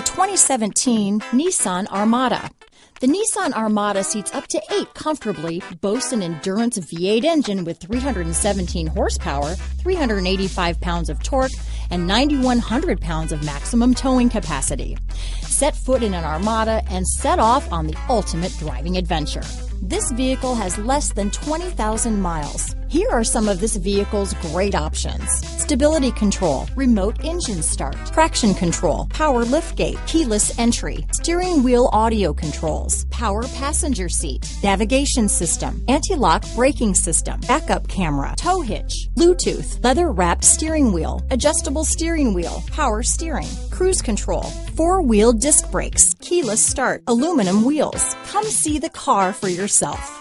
the 2017 Nissan Armada. The Nissan Armada seats up to 8 comfortably, boasts an endurance V8 engine with 317 horsepower, 385 pounds of torque, and 9,100 pounds of maximum towing capacity. Set foot in an Armada and set off on the ultimate driving adventure. This vehicle has less than 20,000 miles. Here are some of this vehicle's great options: stability control, remote engine start, traction control, power liftgate, keyless entry, steering wheel audio controls, power passenger seat, navigation system, anti-lock braking system, backup camera, tow hitch, Bluetooth, leather-wrapped steering wheel, adjustable steering wheel, power steering, cruise control, four-wheel disc brakes, keyless start, aluminum wheels. Come see the car for yourself.